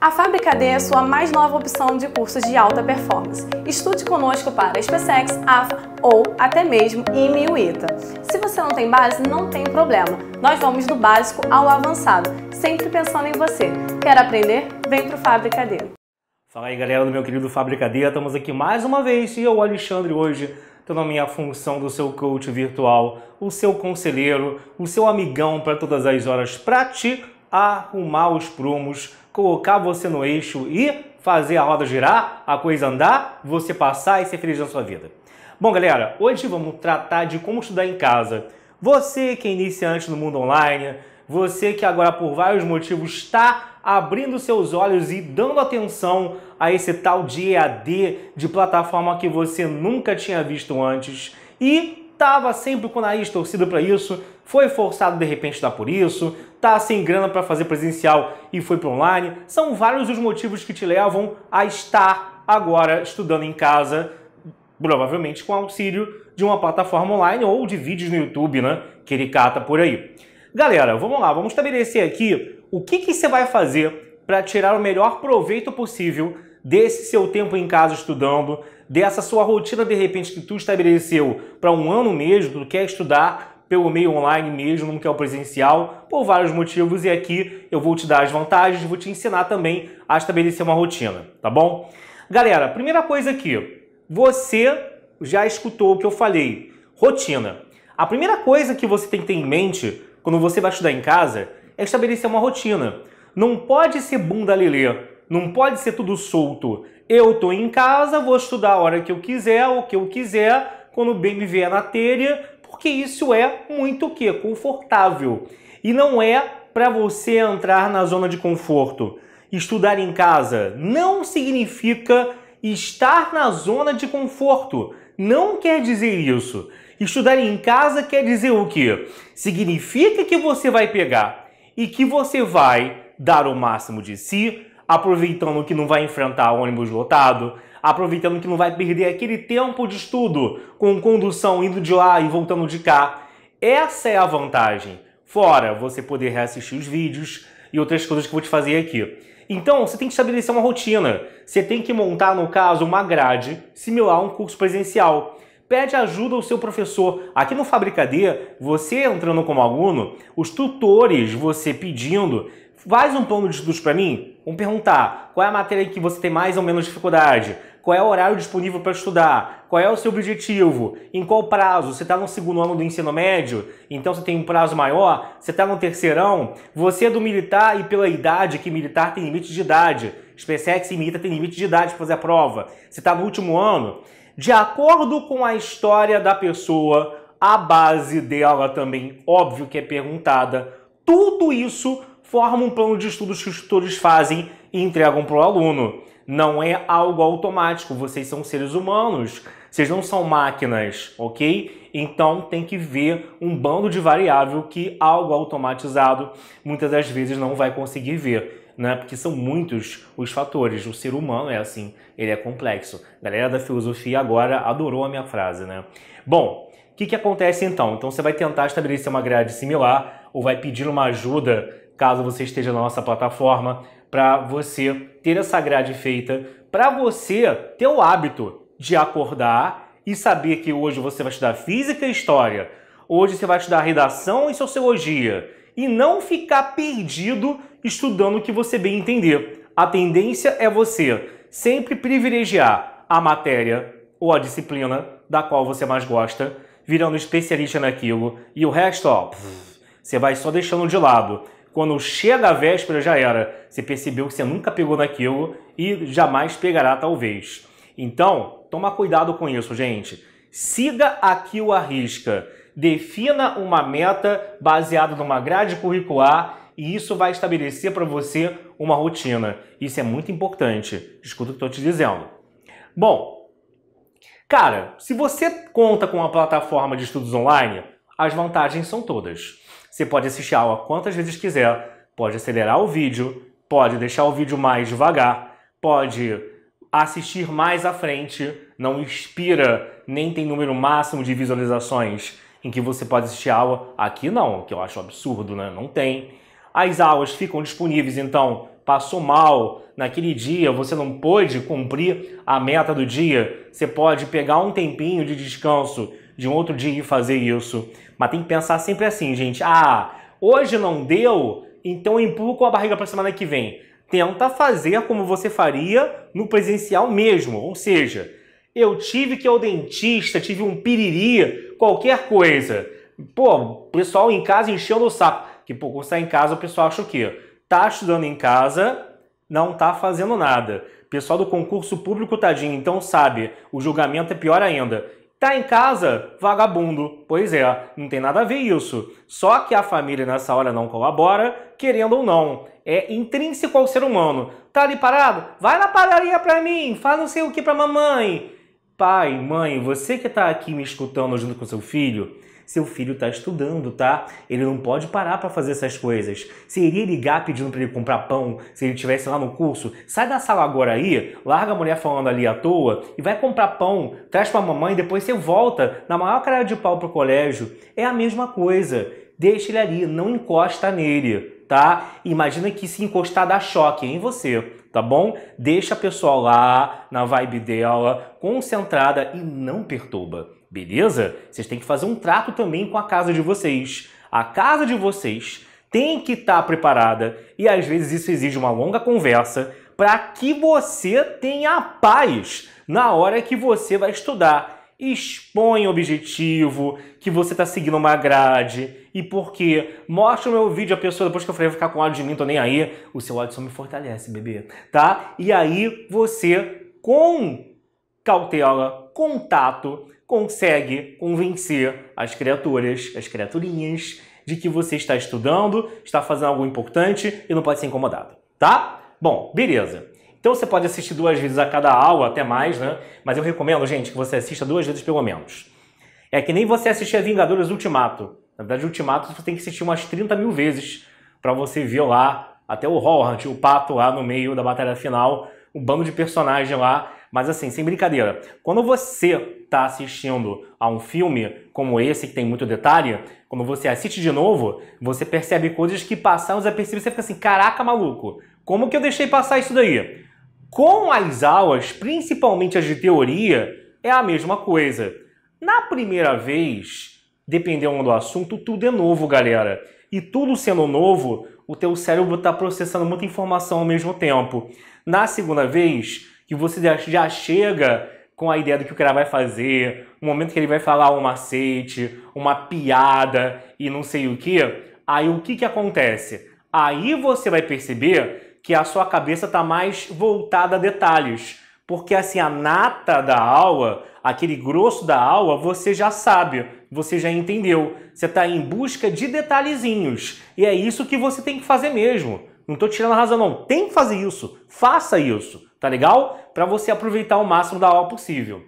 A Fábrica D é a sua mais nova opção de cursos de alta performance. Estude conosco para SpaceX, AFA ou até mesmo IME e Ita. Se você não tem base, não tem problema. Nós vamos do básico ao avançado, sempre pensando em você. Quer aprender? Vem para o Fábrica D. Fala aí, galera do meu querido Fábrica D. Estamos aqui mais uma vez e eu, Alexandre, hoje tendo a minha função do seu coach virtual, o seu conselheiro, o seu amigão para todas as horas, para te arrumar os prumos, colocar você no eixo e fazer a roda girar, a coisa andar, você passar e ser feliz na sua vida. Bom, galera, hoje vamos tratar de como estudar em casa. Você que é iniciante no mundo online, você que agora por vários motivos está abrindo seus olhos e dando atenção a esse tal de EAD, de plataforma que você nunca tinha visto antes e estava sempre com o nariz torcido para isso, foi forçado de repente a dar por isso, tá sem grana para fazer presencial e foi para online. São vários os motivos que te levam a estar agora estudando em casa, provavelmente com auxílio de uma plataforma online ou de vídeos no YouTube, né, que ele cata por aí. Galera, vamos lá, vamos estabelecer aqui o que você vai fazer para tirar o melhor proveito possível desse seu tempo em casa estudando, dessa sua rotina de repente que tu estabeleceu para um ano mesmo, tu quer estudar pelo meio online mesmo, não quer o presencial, por vários motivos, e aqui eu vou te dar as vantagens, vou te ensinar também a estabelecer uma rotina, tá bom? Galera, primeira coisa aqui, você já escutou o que eu falei, rotina. A primeira coisa que você tem que ter em mente quando você vai estudar em casa é estabelecer uma rotina. Não pode ser bunda lelê, não pode ser tudo solto. Eu tô em casa, vou estudar a hora que eu quiser, o que eu quiser, quando bem me vier na telha, porque isso é muito o quê? Confortável. E não é para você entrar na zona de conforto. Estudar em casa não significa estar na zona de conforto. Não quer dizer isso. Estudar em casa quer dizer o quê? Significa que você vai pegar e que você vai dar o máximo de si, aproveitando que não vai enfrentar ônibus lotado, aproveitando que não vai perder aquele tempo de estudo com condução indo de lá e voltando de cá. Essa é a vantagem. Fora você poder reassistir os vídeos e outras coisas que eu vou te fazer aqui. Então, você tem que estabelecer uma rotina. Você tem que montar, no caso, uma grade similar a um curso presencial. Pede ajuda ao seu professor. Aqui no Fábrica D, você entrando como aluno, os tutores, você pedindo, faz um plano de estudos para mim? Vamos perguntar qual é a matéria que você tem mais ou menos dificuldade, qual é o horário disponível para estudar, qual é o seu objetivo, em qual prazo, você está no segundo ano do ensino médio, então você tem um prazo maior, você está no terceirão, você é do militar e pela idade, que militar tem limite de idade, SpaceX e Ita tem limite de idade para fazer a prova, você está no último ano. De acordo com a história da pessoa, a base dela também, óbvio que é perguntada, tudo isso forma um plano de estudos que os tutores fazem e entregam para o aluno. Não é algo automático, vocês são seres humanos, vocês não são máquinas, ok? Então tem que ver um bando de variável que algo automatizado muitas das vezes não vai conseguir ver, né? Porque são muitos os fatores, o ser humano é assim, ele é complexo. A galera da filosofia agora adorou a minha frase, né? Bom, o que acontece então? Então você vai tentar estabelecer uma grade similar ou vai pedir uma ajuda caso você esteja na nossa plataforma, para você ter essa grade feita, para você ter o hábito de acordar e saber que hoje você vai estudar Física e História, hoje você vai estudar Redação e Sociologia, e não ficar perdido estudando o que você bem entender. A tendência é você sempre privilegiar a matéria ou a disciplina da qual você mais gosta, virando especialista naquilo, e o resto, ó, você vai só deixando de lado. Quando chega a véspera, já era. Você percebeu que você nunca pegou naquilo e jamais pegará, talvez. Então, toma cuidado com isso, gente. Siga aquilo à risca. Defina uma meta baseada numa grade curricular e isso vai estabelecer para você uma rotina. Isso é muito importante. Escuta o que eu estou te dizendo. Bom, cara, se você conta com uma plataforma de estudos online, as vantagens são todas. Você pode assistir a aula quantas vezes quiser, pode acelerar o vídeo, pode deixar o vídeo mais devagar, pode assistir mais à frente, não expira, nem tem número máximo de visualizações em que você pode assistir a aula. Aqui não, que eu acho absurdo, né? Não tem. As aulas ficam disponíveis, então, passou mal naquele dia, você não pôde cumprir a meta do dia, você pode pegar um tempinho de descanso de um outro dia e fazer isso. Mas tem que pensar sempre assim, gente. Ah, hoje não deu, então empurro com a barriga para a semana que vem. Tenta fazer como você faria no presencial mesmo, ou seja, eu tive que ir ao dentista, tive um piriri, qualquer coisa. Pô, o pessoal em casa enchendo o saco. Que pô, quando sai em casa o pessoal acha o quê? Tá estudando em casa, não tá fazendo nada. O pessoal do concurso público, tadinho, então sabe, o julgamento é pior ainda. Tá em casa, vagabundo. Pois é, não tem nada a ver isso. Só que a família nessa hora não colabora, querendo ou não. É intrínseco ao ser humano. Tá ali parado? Vai na padaria pra mim, faz não sei o que pra mamãe. Pai, mãe, você que tá aqui me escutando junto com seu filho tá estudando, tá? Ele não pode parar pra fazer essas coisas. Se ele ligar pedindo pra ele comprar pão, se ele estivesse lá no curso, sai da sala agora aí, larga a mulher falando ali à toa e vai comprar pão, traz pra mamãe, depois você volta na maior cara de pau pro colégio. É a mesma coisa. Deixa ele ali, não encosta nele, tá? Imagina que se encostar dá choque em você, tá bom? Deixa a pessoa lá, na vibe dela, concentrada e não perturba, beleza? Vocês têm que fazer um trato também com a casa de vocês. A casa de vocês tem que estar preparada e às vezes isso exige uma longa conversa para que você tenha paz na hora que você vai estudar. Expõe o objetivo, que você está seguindo uma grade. E por quê? Mostra o meu vídeo à pessoa, depois que eu falei ficar com ódio de mim, tô nem aí. O seu ódio só me fortalece, bebê. Tá? E aí você, com cautela, contato, consegue convencer as criaturas, as criaturinhas, de que você está estudando, está fazendo algo importante e não pode ser incomodado. Tá? Bom, beleza. Então você pode assistir 2 vezes a cada aula, até mais, né? Mas eu recomendo, gente, que você assista 2 vezes pelo menos. É que nem você assistir a Vingadores Ultimato. Na verdade, Ultimato você tem que assistir umas 30.000 vezes para você ver lá até o Hawkeye, o pato lá no meio da batalha final, um bando de personagem lá. Mas assim, sem brincadeira, quando você está assistindo a um filme como esse, que tem muito detalhe, quando você assiste de novo, você percebe coisas que passaram desapercebidas, você fica assim, caraca, maluco, como que eu deixei passar isso daí? Com as aulas, principalmente as de teoria, é a mesma coisa. Na primeira vez, dependendo do assunto, tudo é novo, galera. E tudo sendo novo, o teu cérebro está processando muita informação ao mesmo tempo. Na segunda vez, que você já chega com a ideia do que o cara vai fazer, o momento que ele vai falar um macete, uma piada e não sei o que, aí o que que acontece? Aí você vai perceber que a sua cabeça está mais voltada a detalhes. Porque assim, a nata da aula, aquele grosso da aula, você já sabe, você já entendeu. Você está em busca de detalhezinhos. E é isso que você tem que fazer mesmo. Não estou tirando a razão, não. Tem que fazer isso. Faça isso, tá legal? Para você aproveitar o máximo da aula possível.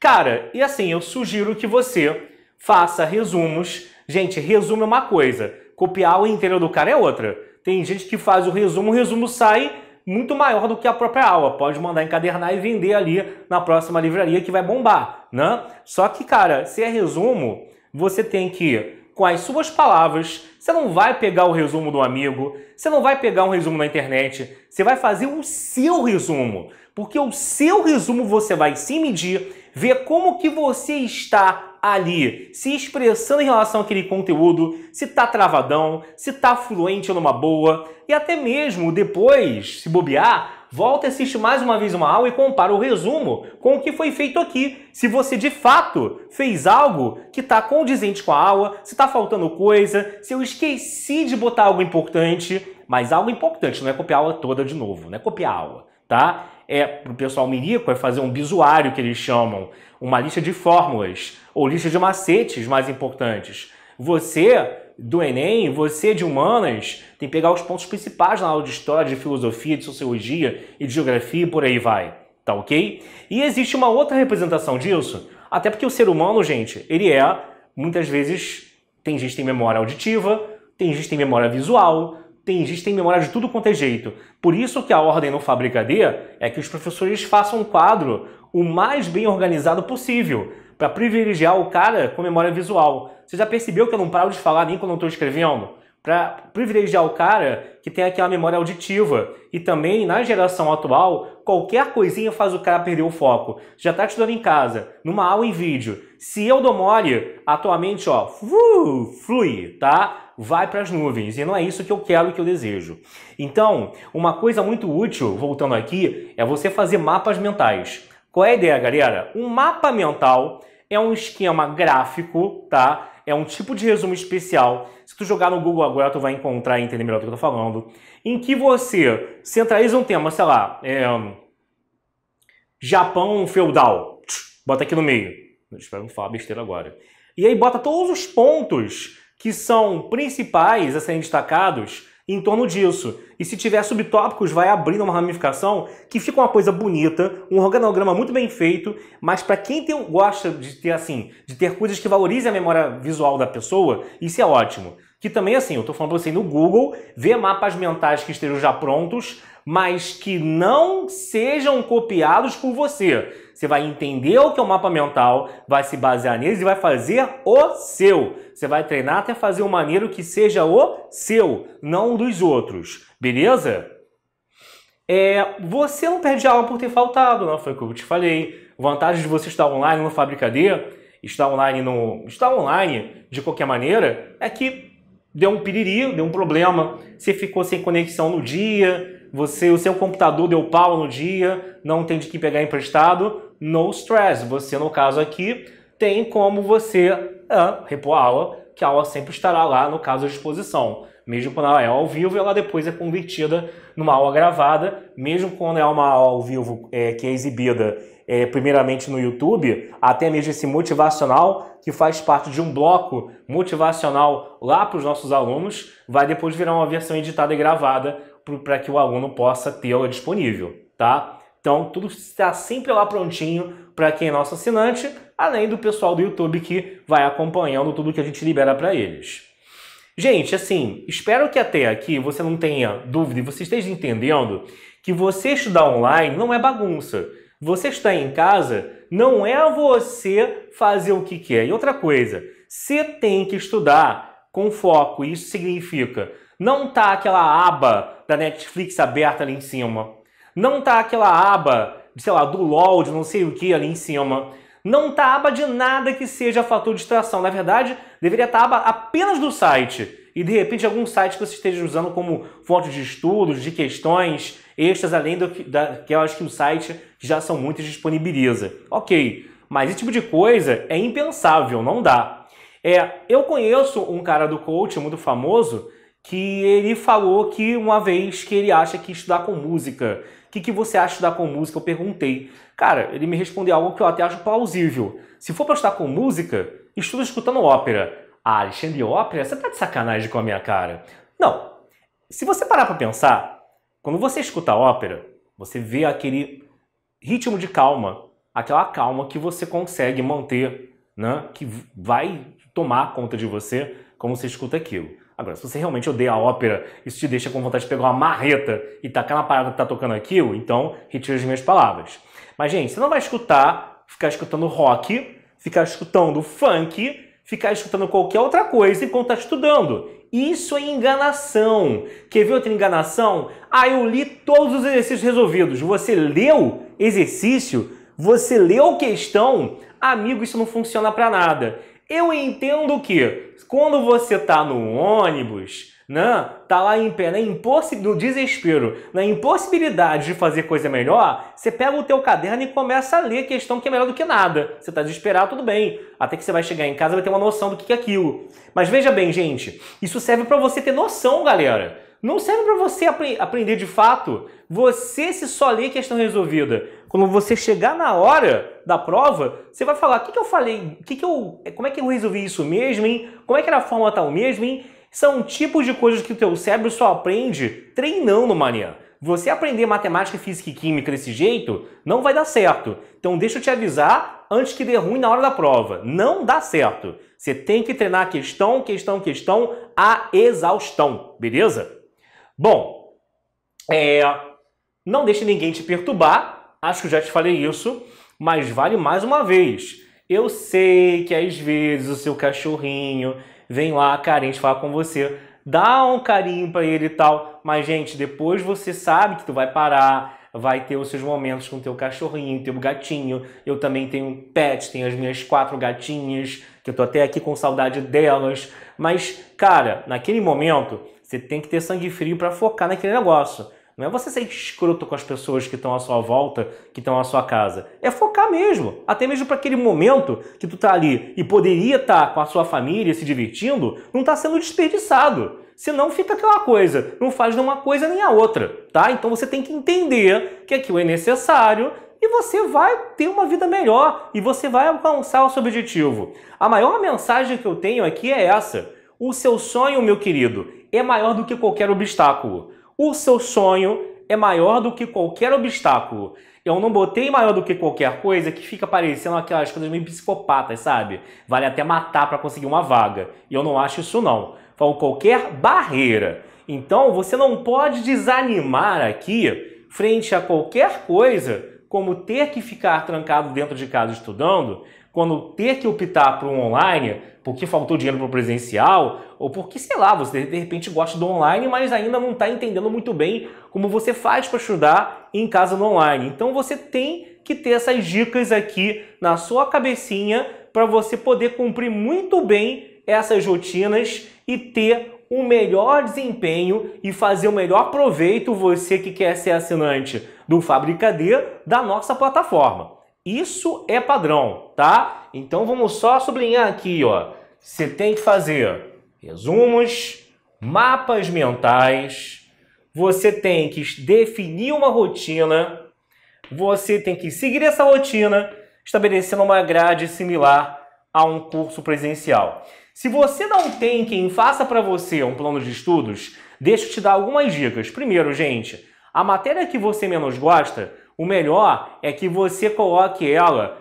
Cara, e assim, eu sugiro que você faça resumos. Gente, resumo é uma coisa. Copiar o inteiro do cara é outra. Tem gente que faz o resumo sai muito maior do que a própria aula. Pode mandar encadernar e vender ali na próxima livraria que vai bombar, né? Só que, cara, se é resumo, você tem que, com as suas palavras, você não vai pegar o resumo do amigo, você não vai pegar um resumo na internet, você vai fazer o seu resumo. Porque o seu resumo você vai se medir, ver como que você está ali, se expressando em relação àquele conteúdo, se tá travadão, se tá fluente ou numa boa, e até mesmo depois, se bobear, volta e assiste mais uma vez uma aula e compara o resumo com o que foi feito aqui. Se você de fato fez algo que tá condizente com a aula, se tá faltando coisa, se eu esqueci de botar algo importante, mas algo importante, não é copiar a aula toda de novo, não é copiar a aula, tá? É, para o pessoal mirico, é fazer um bisuário, que eles chamam, uma lista de fórmulas ou lista de macetes mais importantes. Você do ENEM, você de humanas, tem que pegar os pontos principais na aula de história, de filosofia, de sociologia e de geografia e por aí vai, tá ok? E existe uma outra representação disso, até porque o ser humano, gente, ele é, muitas vezes, tem gente que tem memória auditiva, tem gente que tem memória visual, tem gente que tem memória de tudo quanto é jeito. Por isso que a ordem no Fábrica D é que os professores façam um quadro o mais bem organizado possível para privilegiar o cara com memória visual. Você já percebeu que eu não paro de falar nem quando eu estou escrevendo? para privilegiar o cara que tem aquela memória auditiva. E também, na geração atual, qualquer coisinha faz o cara perder o foco. Já tá estudando em casa, numa aula em vídeo. Se eu dou mole, a tua mente, ó, flui, tá? Vai para as nuvens. E não é isso que eu quero e que eu desejo. Então, uma coisa muito útil, voltando aqui, é você fazer mapas mentais. Qual é a ideia, galera? Um mapa mental é um esquema gráfico, tá? É um tipo de resumo especial. Se tu jogar no Google agora, tu vai encontrar e entender melhor do que eu tô falando. Em que você centraliza um tema, sei lá, Japão feudal. Bota aqui no meio. Espero não falar besteira agora. E aí bota todos os pontos que são principais a serem destacados em torno disso. E se tiver subtópicos, vai abrindo uma ramificação que fica uma coisa bonita, um organograma muito bem feito, mas para quem gosta de ter assim, de ter coisas que valorizem a memória visual da pessoa, isso é ótimo. Que também assim, eu tô falando pra você ir no Google, ver mapas mentais que estejam já prontos, mas que não sejam copiados por você. Você vai entender o que é um mapa mental, vai se basear neles e vai fazer o seu. Você vai treinar até fazer um maneiro que seja o seu, não dos outros. Beleza? Você não perde aula por ter faltado, não foi o que eu te falei. Vantagem de você estar online no Fábrica D, estar online de qualquer maneira, é que deu um piriri, deu um problema, você ficou sem conexão no dia, o seu computador deu pau no dia, não tem de que pegar emprestado, no stress. Você, no caso aqui, tem como você repor a aula, que a aula sempre estará lá, no caso, à disposição. Mesmo quando ela é ao vivo, ela depois é convertida numa aula gravada. Mesmo quando é uma aula ao vivo que é exibida primeiramente no YouTube, até mesmo esse motivacional, que faz parte de um bloco motivacional lá para os nossos alunos, vai depois virar uma versão editada e gravada para que o aluno possa tê-la disponível, tá? Então, tudo está sempre lá prontinho para quem é nosso assinante, além do pessoal do YouTube que vai acompanhando tudo que a gente libera para eles. Gente, assim, espero que até aqui você não tenha dúvida e você esteja entendendo que você estudar online não é bagunça. Você estudar em casa não é você fazer o que quer. E outra coisa, você tem que estudar com foco. Isso significa não tá aquela aba da Netflix aberta ali em cima. Não tá aquela aba, sei lá, do LOL, de não sei o que ali em cima. Não tá aba de nada que seja fator de distração. Na verdade, deveria estar aba apenas do site. E de repente algum site que você esteja usando como fonte de estudos, de questões extras, além daquelas que o site já são muitas disponibiliza. Ok, mas esse tipo de coisa é impensável, não dá. Eu conheço um cara do coaching muito famoso, que ele falou que uma vez que ele acha que estudar com música, o que você acha de estudar com música? Eu perguntei. Cara, ele me respondeu algo que eu até acho plausível. Se for para estudar com música, estuda escutando ópera. Ah, Alexandre, ópera? Você tá de sacanagem com a minha cara. Não. Se você parar para pensar, quando você escuta ópera, você vê aquele ritmo de calma, aquela calma que você consegue manter, né? Que vai tomar conta de você quando você escuta aquilo. Agora, se você realmente odeia a ópera, isso te deixa com vontade de pegar uma marreta e tacar na parada que tá tocando aquilo, então retira as minhas palavras. Mas, gente, você não vai ficar escutando rock, ficar escutando funk, ficar escutando qualquer outra coisa enquanto tá estudando. Isso é enganação. Quer ver outra enganação? Ah, eu li todos os exercícios resolvidos. Você leu exercício? Você leu questão? Amigo, isso não funciona pra nada. Eu entendo que quando você tá no ônibus, né, tá lá em pé, no desespero, na impossibilidade de fazer coisa melhor, você pega o teu caderno e começa a ler questão que é melhor do que nada. Você tá desesperado, tudo bem. Até que você vai chegar em casa e vai ter uma noção do que é aquilo. Mas veja bem, gente, isso serve para você ter noção, galera. Não serve para você aprender de fato. Você se só lê questão resolvida. Quando você chegar na hora da prova, você vai falar, o que que eu falei? Como é que eu resolvi isso mesmo, hein? Como é que era a forma tal mesmo, hein? São tipos de coisas que o teu cérebro só aprende treinando, mané. Você aprender matemática, física e química desse jeito não vai dar certo. Então deixa eu te avisar antes que dê ruim na hora da prova. Não dá certo. Você tem que treinar questão, a exaustão. Beleza? Bom, não deixe ninguém te perturbar, acho que eu já te falei isso, mas vale mais uma vez. Eu sei que às vezes o seu cachorrinho vem lá carente falar com você, dá um carinho para ele e tal, mas, gente, depois você sabe que tu vai parar, vai ter os seus momentos com o teu cachorrinho, teu gatinho. Eu também tenho um pet, tenho as minhas 4 gatinhas, que eu tô até aqui com saudade delas. Mas, cara, naquele momento, você tem que ter sangue frio para focar naquele negócio. Não é você ser escroto com as pessoas que estão à sua volta, que estão à sua casa. É focar mesmo. Até mesmo para aquele momento que tu tá ali e poderia estar com a sua família se divertindo, não tá sendo desperdiçado. Senão fica aquela coisa, não faz nenhuma coisa nem a outra, tá? Então você tem que entender que aquilo é necessário e você vai ter uma vida melhor e você vai alcançar o seu objetivo. A maior mensagem que eu tenho aqui é essa. O seu sonho, meu querido, é maior do que qualquer obstáculo. O seu sonho é maior do que qualquer obstáculo. Eu não botei maior do que qualquer coisa que fica parecendo aquelas coisas meio psicopatas, sabe? Vale até matar para conseguir uma vaga. E eu não acho isso não. Falo qualquer barreira. Então você não pode desanimar aqui frente a qualquer coisa, como ter que ficar trancado dentro de casa estudando, quando ter que optar por um online, porque faltou dinheiro para o presencial, ou porque, sei lá, você de repente gosta do online, mas ainda não está entendendo muito bem como você faz para estudar em casa no online. Então você tem que ter essas dicas aqui na sua cabecinha para você poder cumprir muito bem essas rotinas e ter um melhor desempenho e fazer o melhor proveito, você que quer ser assinante do Fábrica D, da nossa plataforma. Isso é padrão, tá? Então vamos só sublinhar aqui, ó. Você tem que fazer resumos, mapas mentais, você tem que definir uma rotina, você tem que seguir essa rotina, estabelecendo uma grade similar a um curso presencial. Se você não tem quem faça para você um plano de estudos, deixa eu te dar algumas dicas. Primeiro, gente, a matéria que você menos gosta, o melhor é que você coloque ela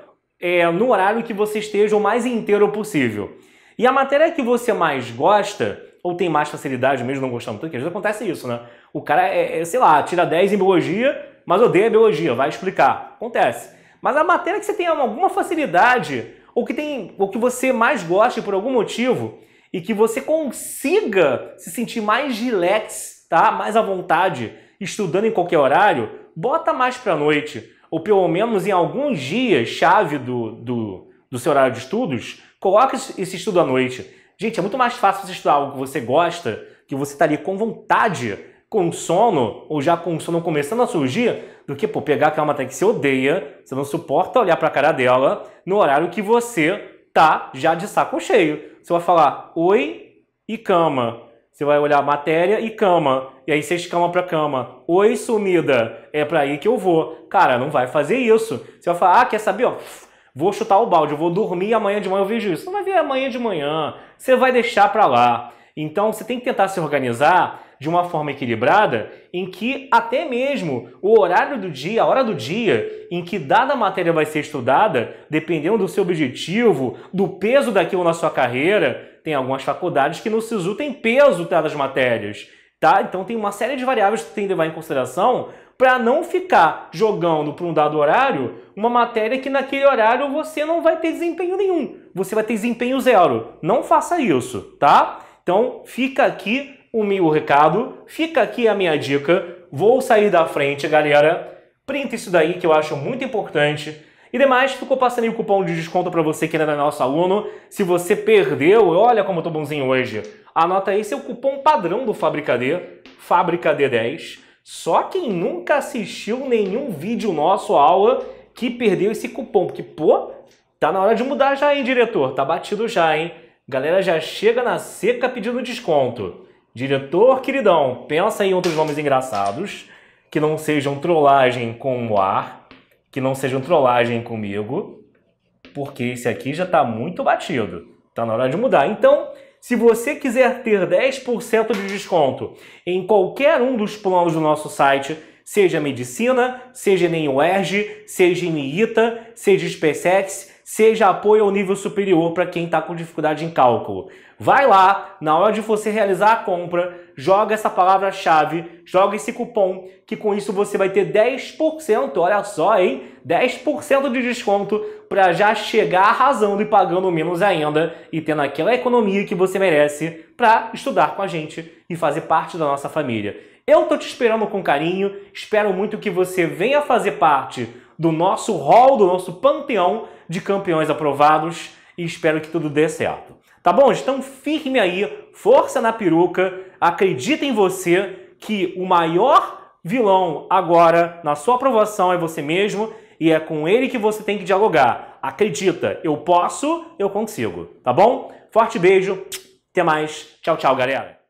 no horário que você esteja o mais inteiro possível. E a matéria que você mais gosta, ou tem mais facilidade, mesmo não gostando tanto, que às vezes acontece isso, né? O cara, sei lá, tira 10 em biologia, mas odeia a biologia, vai explicar. Acontece. Mas a matéria que você tem alguma facilidade, ou que você mais goste por algum motivo, e que você consiga se sentir mais relax, tá? Mais à vontade, estudando em qualquer horário, bota mais para a noite, ou pelo menos em alguns dias chave do seu horário de estudos, coloca esse estudo à noite. Gente, é muito mais fácil você estudar algo que você gosta, que você tá ali com vontade, com sono, ou já com sono começando a surgir, do que, pô, pegar aquela matéria que você odeia, você não suporta olhar para a cara dela, no horário que você tá já de saco cheio. Você vai falar oi e cama. Você vai olhar matéria e cama. E aí você escama pra cama. Oi, sumida. É pra aí que eu vou. Cara, não vai fazer isso. Você vai falar, ah, quer saber? Ó, vou chutar o balde, eu vou dormir e amanhã de manhã eu vejo isso. Você não vai ver amanhã de manhã. Você vai deixar pra lá. Então você tem que tentar se organizar de uma forma equilibrada em que até mesmo o horário do dia, a hora do dia em que dada matéria vai ser estudada, dependendo do seu objetivo, do peso daquilo na sua carreira. Tem algumas faculdades que no SISU tem peso das matérias, tá? Então tem uma série de variáveis que você tem que levar em consideração para não ficar jogando para um dado horário uma matéria que naquele horário você não vai ter desempenho nenhum. Você vai ter desempenho zero. Não faça isso, tá? Então fica aqui o meu recado, fica aqui a minha dica. Vou sair da frente, galera. Printa isso daí que eu acho muito importante. E demais, ficou passando aí o cupom de desconto para você que ainda é nosso aluno. Se você perdeu, olha como eu tô bonzinho hoje. Anota aí seu cupom padrão do Fábrica D, Fábrica D10. Só quem nunca assistiu nenhum vídeo nosso, aula, que perdeu esse cupom. Porque, pô, tá na hora de mudar já, hein, diretor? Tá batido já, hein? Galera já chega na seca pedindo desconto. Diretor, queridão, pensa em outros nomes engraçados, que não sejam trollagem com o ar, que não sejam trollagem comigo, porque esse aqui já está muito batido. Está na hora de mudar. Então, se você quiser ter 10% de desconto em qualquer um dos planos do nosso site, seja Medicina, seja ENEM UERJ, seja em Ita, seja SpaceX, seja apoio ao nível superior para quem está com dificuldade em cálculo. Vai lá, na hora de você realizar a compra, joga essa palavra-chave, joga esse cupom, que com isso você vai ter 10%, olha só, hein? 10% de desconto para já chegar arrasando e pagando menos ainda e tendo aquela economia que você merece para estudar com a gente e fazer parte da nossa família. Eu tô te esperando com carinho, espero muito que você venha fazer parte do nosso hall, do nosso panteão de campeões aprovados e espero que tudo dê certo. Tá bom? Então firme aí, força na peruca, acredita em você que o maior vilão agora na sua aprovação é você mesmo e é com ele que você tem que dialogar. Acredita, eu posso, eu consigo. Tá bom? Forte beijo, até mais. Tchau, tchau, galera.